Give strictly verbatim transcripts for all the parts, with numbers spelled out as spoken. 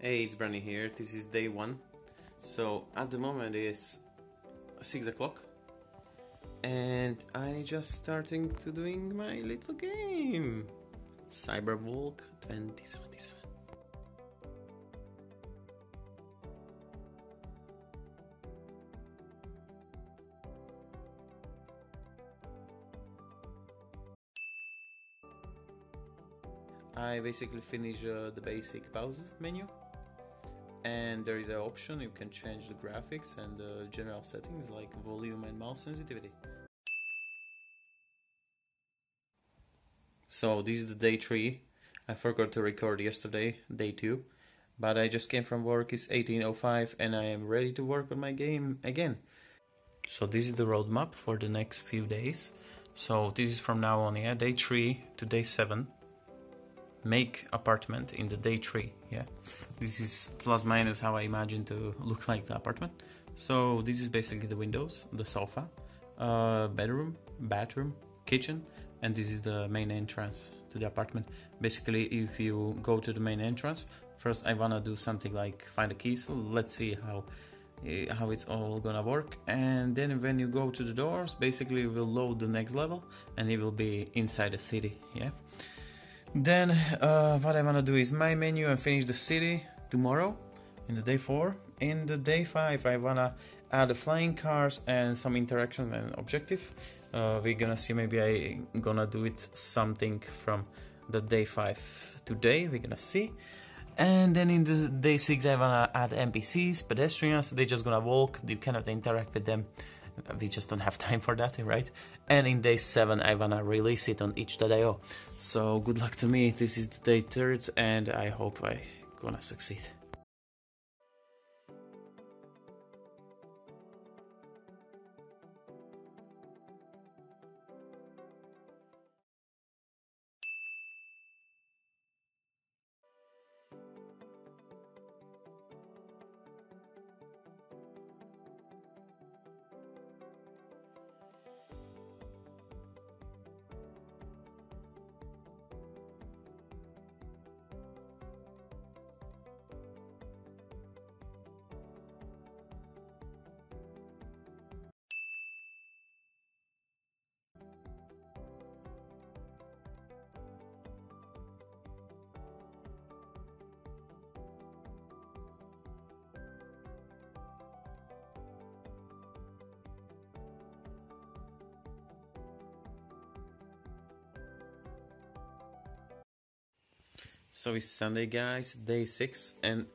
Hey, it's Brani here. This is day one. So at the moment it's six o'clock and I just starting to doing my little game, Cyberpunk twenty seventy-seven. I basically finish uh, the basic pause menu. And there is an option, you can change the graphics and the uh, general settings like volume and mouse sensitivity. So this is the day three. I forgot to record yesterday, day two. But I just came from work, it's eighteen oh five and I am ready to work on my game again. So this is the roadmap for the next few days. So this is from now on, yeah, day three to day seven. Make apartment in the day three, yeah. This is plus minus how I imagine to look like the apartment. So this is basically the windows, the sofa, uh, bedroom, bathroom, kitchen, and this is the main entrance to the apartment. Basically, if you go to the main entrance, first I wanna do something like find the keys. Let's see how uh, how it's all gonna work. And then when you go to the doors, basically you will load the next level, and it will be inside the city, yeah. Then uh, what I want to do is my menu and finish the city tomorrow in the day four. In the day five I want to add the flying cars and some interaction and objective. Uh, we're gonna see, maybe I gonna do it something from the day five today, we're gonna see. And then in the day six I want to add N P Cs, pedestrians, they're just gonna walk, you cannot interact with them. We just don't have time for that, right? And in day seven I wanna release it on itch dot i o. So good luck to me, this is the day third and I hope I gonna succeed. So it's Sunday, guys, day six, and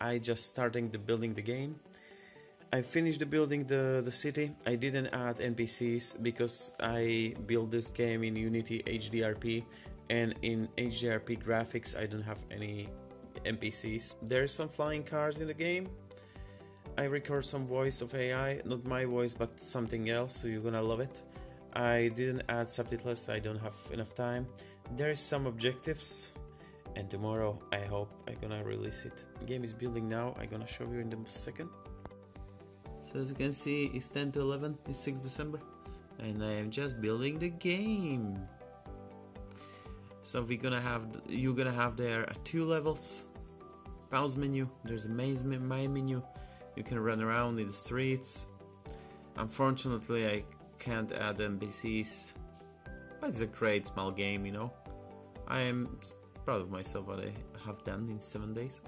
I just starting the building the game. I finished the building the, the city. I didn't add N P Cs because I built this game in Unity H D R P, and in H D R P graphics I don't have any N P Cs. There's some flying cars in the game. I record some voice of A I, not my voice but something else, so you're gonna love it. I didn't add subtitles, I don't have enough time. There's some objectives. And tomorrow I hope I'm gonna release it. The game is building now, I'm gonna show you in a second. So as you can see, it's ten to eleven, it's sixth December. And I am just building the game. So we're gonna have, you're gonna have there two levels. Pause menu, there's a main menu. You can run around in the streets. Unfortunately I can't add N P Cs. But it's a great small game, you know. I am proud of myself what I have done in seven days.